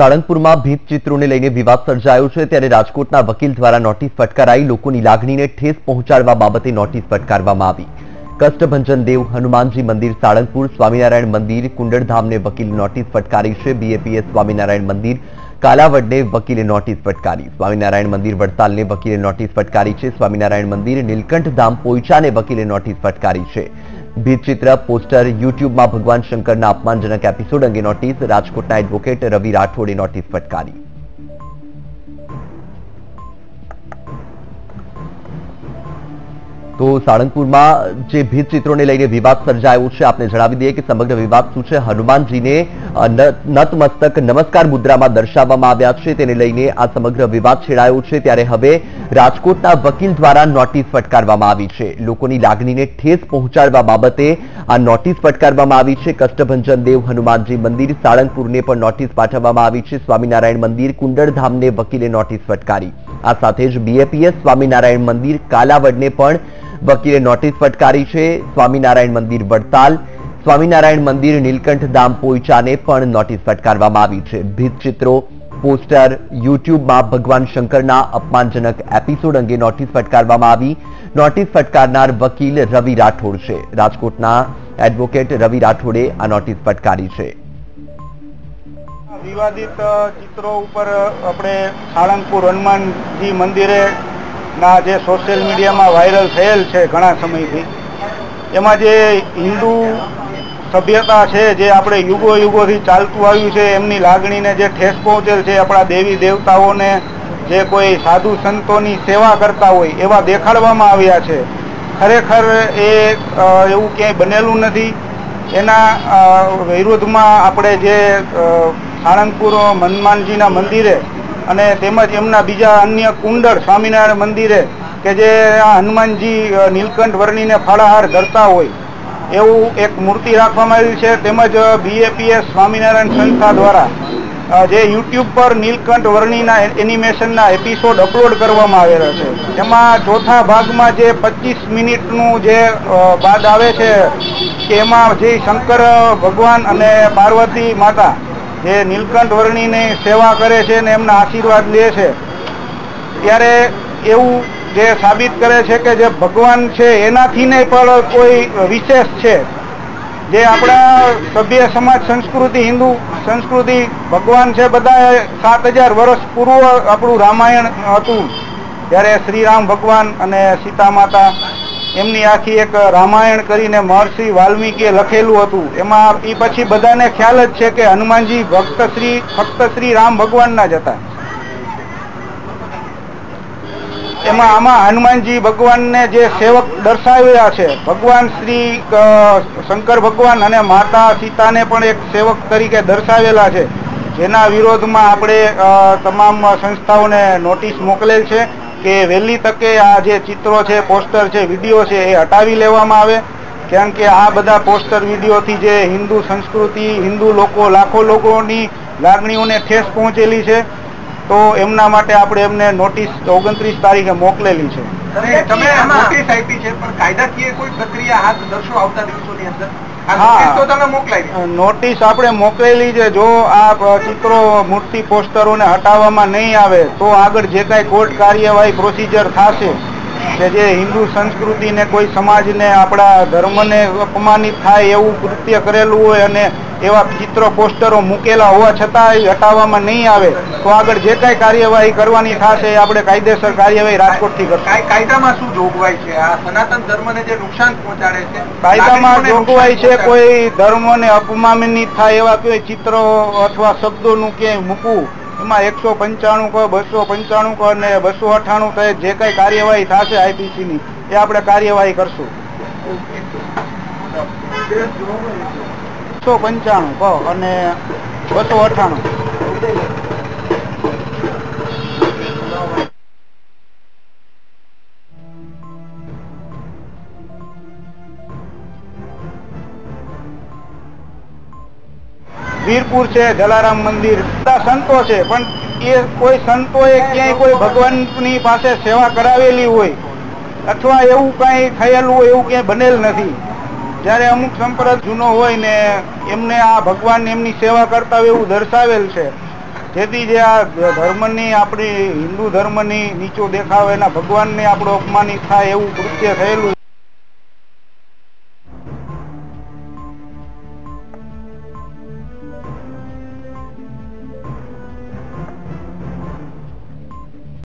साळंगपुर में भीतचित्रों ने लईने विवाद सर्जायो छे त्यारे राजकोटना वकील द्वारा नोटिस फटकाराई लोकोनी लागणीने ठेस पहोंचाडवा बाबते नोटिस फटकारवामां आवी। कष्टभंजन देव हनुमानजी मंदिर साळंगपुर स्वामीनारायण मंदिर कुंडरधामने वकील नोटिस फटकारी छे। बीएपीएस स्वामीनारायण मंदिर कालावडने वकीले नोटिस फटकारी। स्वामीनारायण मंदिर वडतालने वकीले नोटिस फटकारी छे। स्वामीनारायण मंदिर नीलकंठधाम पोइचाने वकीले नोटिस फटकारी छे। भीतचित्र पोस्टर यूट्यूब में भगवान शंकर अपमानजनक एपिसोड अंगे नोटिस राजकोटना एडवोकेट रवि राठोडे नोटिस फटकारी। तो साळंगपुर में जे भीतचित्रों ने लईने विवाद सर्जायो छे आपने जणावी दीए कि समग्र विवाद शुं छे। हनुमानजी ने नतमस्तक नमस्कार मुद्रा में दर्शाववामां आव्या छे तेने लईने आ समग्र विवाद छेड़ायो छे। त्यारे हवे राजकोटना वकील द्वारा नोटिस फटकारवामां आवी छे। लोकोनी लागणीने ठेस पहोंचाडवा बाबते आ नोटिस फटकारवामां आवी छे। कष्टभंजन देव हनुमानजी मंदिर साळंगपुरने पण नोटिस पाठववामां आवी छे। स्वामीनारायण मंदिर कुंडरधामने वकीले नोटिस फटकारी। आ साथे ज बीएपीएस स्वामीनारायण मंदिर कालावडने पण वकीले नोटिस फटकारी छे। स्वामीनारायण मंदिर वडताल स्वामीनारायण मंदिर नीलकंठधाम पोइचाने पण नोटिस फटकारवामां आवी छे। भीतचित्रो पोस्टर यूट्यूब में भगवान शंकरना अपमानजनक एपिसोड अंगे नोटिस फटकारवामां आवी। नोटिस फटकारनार वकील रवि राठोड छे। राजकोटना एडवोकेट रवि राठोडे आ नोटिस फटकारी छे। विवादित चित्रों पर अपने साळंगपुर हनुमान जी मंदिरे ना जे सोशल मीडिया में वायरल थयेल छे घणा समयथी एमां जे हिंदू सभ्यता है जे आपणे युगो युगोथी चालतुं आव्युं छे एमनी लागणीने जे ठेस पहोंचेल छे। अपना देवी देवताओने जे कोई साधु संतोनी सेवा करता होय एवा देखाडवामां आव्या छे। खरेखर ए एवुं क्यांय बनेलुं नथी। एना विरोधमां आपणे जे साळंगपुर हनुमानजीना मंदिरे अने तेमज एमना बीजा अन्य कुंडर स्वामीनारायण मंदिरे के जे हनुमानजी नीलकंठ वर्णीने फाळाहार धरता होय एवं एक मूर्ति राखवामां आवी छे। तेमज बीएपीएस स्वामीनारायण संस्था द्वारा जे यूट्यूब पर नीलकंठ वर्णीना एनिमेशनना एपिसोड अपलोड करवामां आवेला छे। एमां चौथा भागमां जे 25 मिनिटनुं जे बाद आवे छे के एमां जे शंकर भगवान अने पार्वती माता जे नीलकंठ वर्णीने सेवा करे छे ने एमना आशीर्वाद ले छे त्यारे एवं जे साबित करे छे के जे भगवान छे एनाथी ने पण कोई विशेष छे। जे आपणा सभ्य समाज संस्कृति हिंदू संस्कृति भगवान छे बधाए 7000 वर्ष पूर्व आपणुं रामायण हतुं त्यारे श्रीराम भगवान अने सीता माता एमनी आखी एक रामायण करीने महर्षि वाल्मीकिए लखेलुं हतुं। एमां ई पछी बधाने ख्याल ज छे के हनुमानजी फक्त श्री राम भगवानना ज हता। एमां आमां हनुमानजी भगवान ने जे सेवक दर्शाव्या छे भगवान श्री शंकर भगवान अने माता सीता ने पण एक सेवक तरीके दर्शावेला छे। जेना विरोध में आपणे तमाम संस्थाओने नोटिस मोकलेल छे के वहेली तके आ जे चित्रो छे पोस्टर छे विडियो छे ए हटावी लेवामां आवे। कारण के आ बधा पोस्टर विडियोथी जे हिंदू संस्कृति हिंदू लोको लाखों लोकोनी लागणीओने ठेस पहोंचेली छे। तो एमना माटे आपणे एमने नोटिस 29 तारीखे मोकलेली छे। तमे नोटिस आपी छे पण कायदाकीय कोई प्रक्रिया हाथ दर्शो आवता दिवसोनी अंदर नोटिस तो तमे मोकलावी। नोटिस आपणे मोकलेली छे। जो आप चित्रो मूर्ति पोस्टरोने हटाववामां नहीं आवे तो आगळ जे काई कोर्ट कार्यवाही प्रोसिजर थाशे के जे हिंदू संस्कृति ने कोई समाज ने आपणा धर्म ने अपमानित थाय एवुं कृत्य करेलुं होय अने એવા ચિત્રો પોસ્ટરો મૂકેલા હોવા છતાંય હટાવવામાં નહીં આવે તો આગળ જે કાંઈ કાર્યવાહી કરવાની થશે આપણે કાયદેસર કાર્યવાહી રાજકોટથી કરશું। કાયદામાં શું જોગવાઈ છે? આ સનાતન ધર્મને જે નુકસાન પહોંચાડે છે કાયદામાં જોગવાઈ છે કોઈ ધર્મને અપમાનિત થાય એવા કોઈ ચિત્રો અથવા શબ્દોનું કે મૂકવું એમાં 195 ક 295 ક અને 298 તય જે કાંઈ કાર્યવાહી થશે આઈપીસીની એ આપણે કાર્યવાહી કરશું। 295 અને 298। વીરપુર છે જલારામ મંદિર બધા સંતો છે પણ એ કોઈ સંતોએ ક્યાંય કોઈ ભગવાનની પાસે સેવા કરાવેલી હોય અથવા એવું કઈ થયેલું હોય એવું ક્યાંય બનેલ નથી। જ્યારે અમુક સંપ્રદાય જૂનો હોય ને એમને આ ભગવાન એમની સેવા કરતા હોય એવું દર્શાવેલ છે धर्मनी अपनी हिंदू धर्मनी नीचो देखाव भगवान ने अपने अपमानित थाय एवं कृत्य थयेलुं।